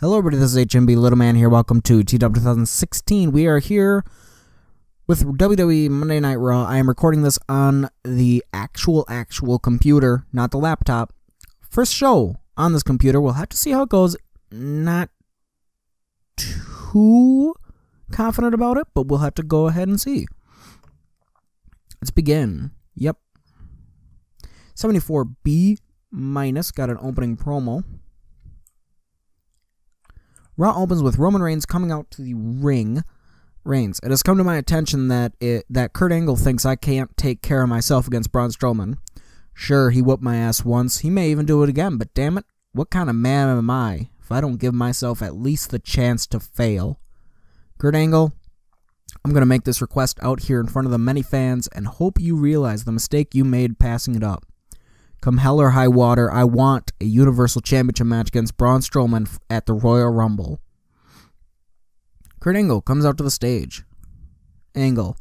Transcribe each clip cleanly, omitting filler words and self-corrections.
Hello everybody, this is HMB Little Man here. Welcome to TW 2016. We are here with WWE Monday Night Raw. I am recording this on the actual computer, not the laptop. First show on this computer. We'll have to see how it goes. Not too confident about it, but we'll have to go ahead and see. Let's begin. Yep. 74B minus got an opening promo. Raw opens with Roman Reigns coming out to the ring. Reigns, it has come to my attention that Kurt Angle thinks I can't take care of myself against Braun Strowman. Sure, he whooped my ass once. He may even do it again, but damn it, what kind of man am I if I don't give myself at least the chance to fail? Kurt Angle, I'm going to make this request out here in front of the many fans and hope you realize the mistake you made passing it up. Come hell or high water, I want a Universal Championship match against Braun Strowman at the Royal Rumble. Kurt Angle comes out to the stage. Angle,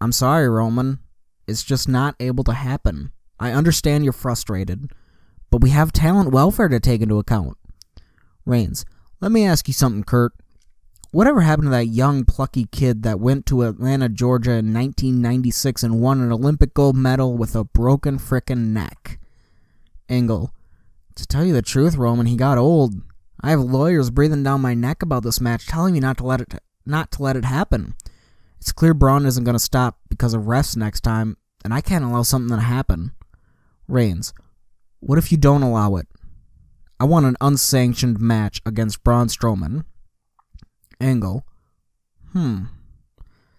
I'm sorry, Roman. It's just not able to happen. I understand you're frustrated, but we have talent welfare to take into account. Reigns, let me ask you something, Kurt. Whatever happened to that young, plucky kid that went to Atlanta, Georgia in 1996 and won an Olympic gold medal with a broken frickin' neck? Angle, to tell you the truth, Roman, he got old. I have lawyers breathing down my neck about this match, telling me not to let it happen. It's clear Braun isn't going to stop because of refs next time, and I can't allow something to happen. Reigns, what if you don't allow it? I want an unsanctioned match against Braun Strowman. Angle,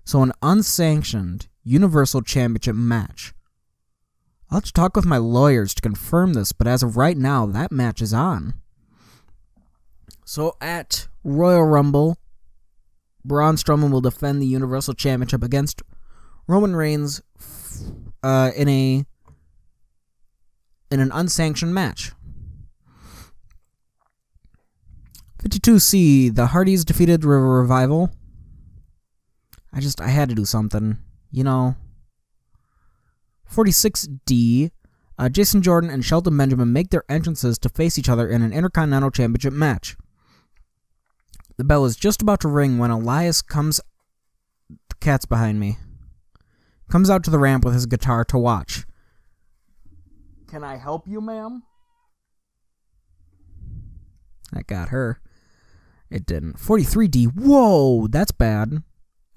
so an unsanctioned Universal Championship match. I'll have to talk with my lawyers to confirm this, but as of right now, that match is on. So at Royal Rumble, Braun Strowman will defend the Universal Championship against Roman Reigns in an unsanctioned match. 52C, the Hardys defeated River Revival. I had to do something, you know. 46D, Jason Jordan and Shelton Benjamin make their entrances to face each other in an Intercontinental Championship match. The bell is just about to ring when Elias comes... The cat's behind me. Comes out to the ramp with his guitar to watch. Can I help you, ma'am? That got her. It didn't. 43D. Whoa, that's bad.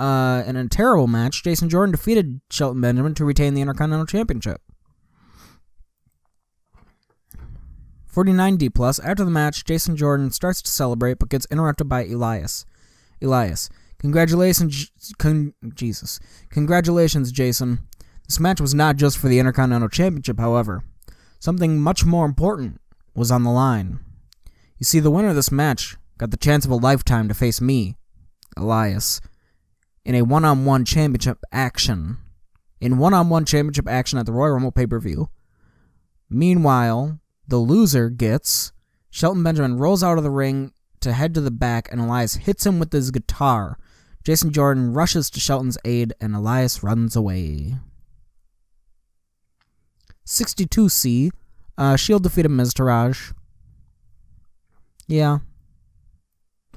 In a terrible match, Jason Jordan defeated Shelton Benjamin to retain the Intercontinental Championship. 49D+. After the match, Jason Jordan starts to celebrate but gets interrupted by Elias. Elias, congratulations, Jesus. Congratulations, Jason. This match was not just for the Intercontinental Championship, however. Something much more important was on the line. You see, the winner of this match got the chance of a lifetime to face me, Elias, in a one-on-one championship action. In one-on-one championship action at the Royal Rumble pay-per-view. Meanwhile, the loser gets... Shelton Benjamin rolls out of the ring to head to the back, and Elias hits him with his guitar. Jason Jordan rushes to Shelton's aid, and Elias runs away. 62C, Shield defeated Miztourage. Yeah.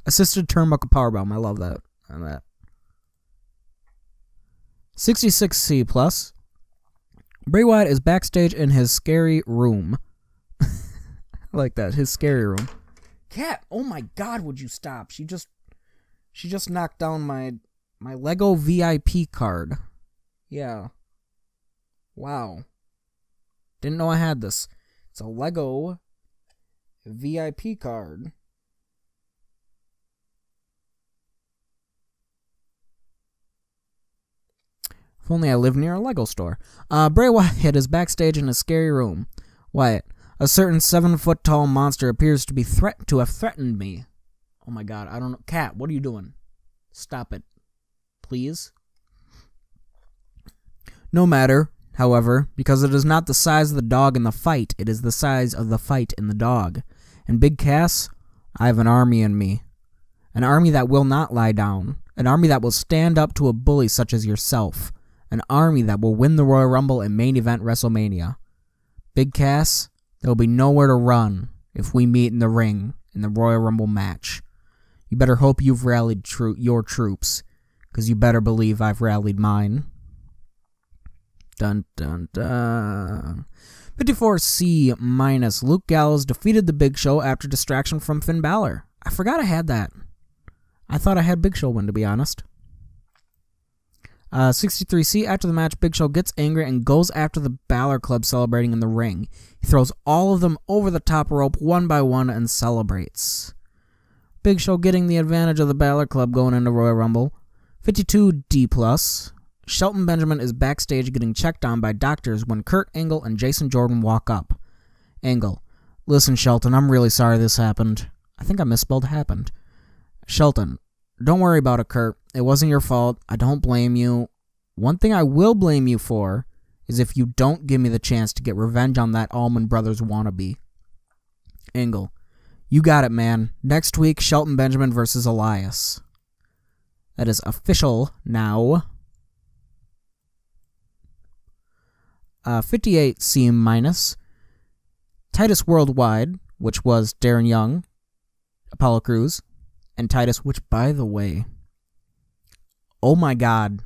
Assisted turnbuckle powerbomb. I love that. 66C+. Bray Wyatt is backstage in his scary room. I like that. His scary room. Cat, oh my god, would you stop? She just knocked down my Lego VIP card. Yeah. Wow. Didn't know I had this. It's a Lego VIP card. If only I lived near a Lego store. Bray Wyatt is backstage in a scary room. Wyatt, a certain 7-foot-tall monster appears to be have threatened me. Oh my god, I don't know. Cat, what are you doing? Stop it. Please. No matter, however, because it is not the size of the dog in the fight, it is the size of the fight in the dog. And Big Cass, I have an army in me. An army that will not lie down. An army that will stand up to a bully such as yourself. An army that will win the Royal Rumble and main event WrestleMania. Big Cass, there will be nowhere to run if we meet in the ring in the Royal Rumble match. You better hope you've rallied your troops, because you better believe I've rallied mine. Dun dun dun. 54C minus Luke Gallows defeated the Big Show after distraction from Finn Balor. I forgot I had that. I thought I had Big Show win, to be honest. 63C, after the match, Big Show gets angry and goes after the Balor Club celebrating in the ring. He throws all of them over the top rope one by one and celebrates. Big Show getting the advantage of the Balor Club going into Royal Rumble. 52D+. Shelton Benjamin is backstage getting checked on by doctors when Kurt Angle and Jason Jordan walk up. Angle: listen, Shelton, I'm really sorry this happened. I think I misspelled happened. Shelton: don't worry about it, Kurt. It wasn't your fault. I don't blame you. One thing I will blame you for is if you don't give me the chance to get revenge on that Allman Brothers wannabe. Angle: you got it, man. Next week, Shelton Benjamin versus Elias. That is official now. 58C minus. Titus Worldwide, which was Darren Young, Apollo Crews, and Titus, which, by the way, oh my god,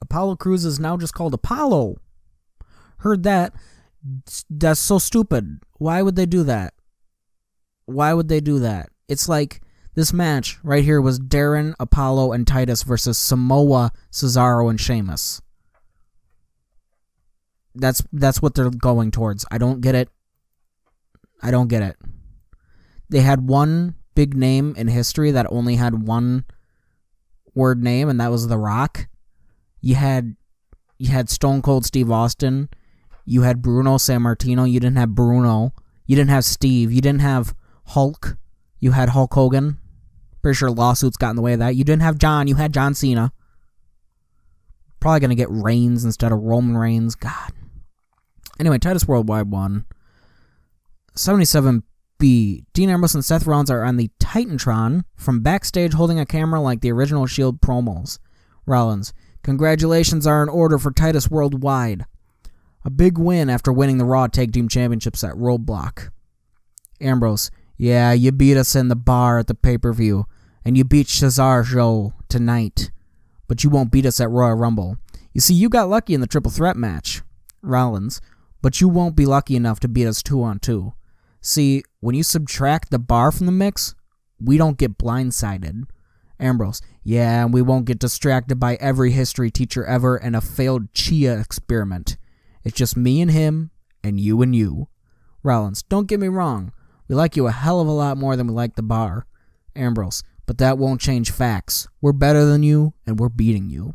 Apollo Crews is now just called Apollo. Heard that. That's so stupid. Why would they do that? Why would they do that? It's like this match right here was Darren, Apollo, and Titus versus Samoa, Cesaro, and Sheamus. That's what they're going towards. I don't get it. I don't get it. They had one big name in history that only had one word name, and that was The Rock. You had Stone Cold Steve Austin. You had Bruno Sammartino. You didn't have Bruno. You didn't have Steve. You didn't have Hulk. You had Hulk Hogan. Pretty sure lawsuits got in the way of that. You didn't have John. You had John Cena. Probably going to get Reigns instead of Roman Reigns. God. Anyway, Titus Worldwide won. 77B. Dean Ambrose and Seth Rollins are on the Titantron from backstage holding a camera like the original Shield promos. Rollins: congratulations are in order for Titus Worldwide. A big win after winning the Raw Tag Team Championships at Roadblock. Ambrose: yeah, you beat us in the bar at the pay-per-view, and you beat Cesaro tonight, but you won't beat us at Royal Rumble. You see, you got lucky in the triple threat match. Rollins: but you won't be lucky enough to beat us 2-on-2. See, when you subtract the bar from the mix, we don't get blindsided. Ambrose: yeah, and we won't get distracted by every history teacher ever and a failed Chia experiment. It's just me and him, and you and you. Rollins: don't get me wrong. We like you a hell of a lot more than we like the bar. Ambrose: but that won't change facts. We're better than you, and we're beating you.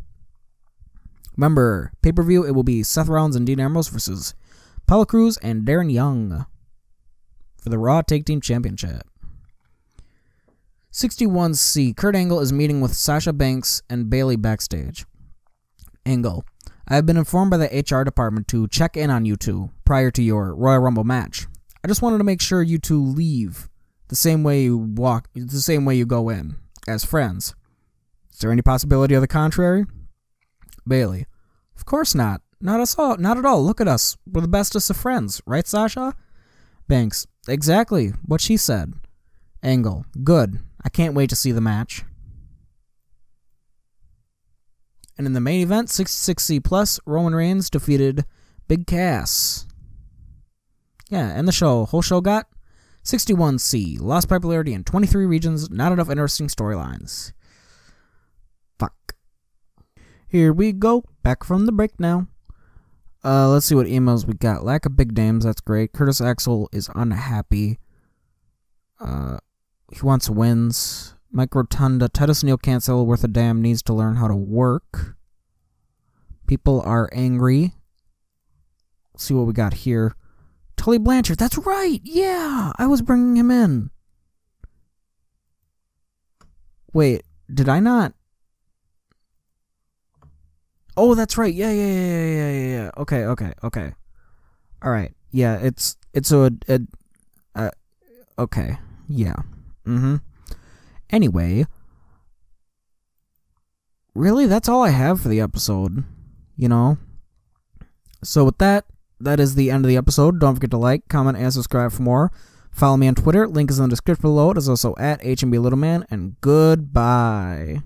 Remember, pay-per-view, it will be Seth Rollins and Dean Ambrose versus Apollo Crews and Darren Young for the Raw Tag Team Championship. 61C, Kurt Angle is meeting with Sasha Banks and Bayley backstage. Angle: I have been informed by the HR department to check in on you two prior to your Royal Rumble match. I just wanted to make sure you two leave the same way you go in, as friends. Is there any possibility of the contrary? Bayley: of course not. Not at all. Look at us. We're the bestest of friends, right, Sasha? Banks: exactly what she said. Angle: good. I can't wait to see the match. And in the main event, 66C+, Roman Reigns defeated Big Cass. Yeah, and the show. Whole show got 61C. Lost popularity in 23 regions. Not enough interesting storylines. Fuck. Here we go. Back from the break now. Let's see what emails we got. Lack of big names. That's great. Curtis Axel is unhappy. He wants wins. Mike Rotunda: Titus Neil Cancel worth a damn needs to learn how to work. People are angry. Let's see what we got here. Tully Blanchard. That's right. Yeah, I was bringing him in. Wait, did I not? Oh, that's right. Yeah. Okay. All right. Yeah, it's okay. Yeah. Anyway, really, that's all I have for the episode, So with that, that is the end of the episode. Don't forget to like, comment, and subscribe for more. Follow me on Twitter. Link is in the description below. It is also at HMB Littleman. And goodbye.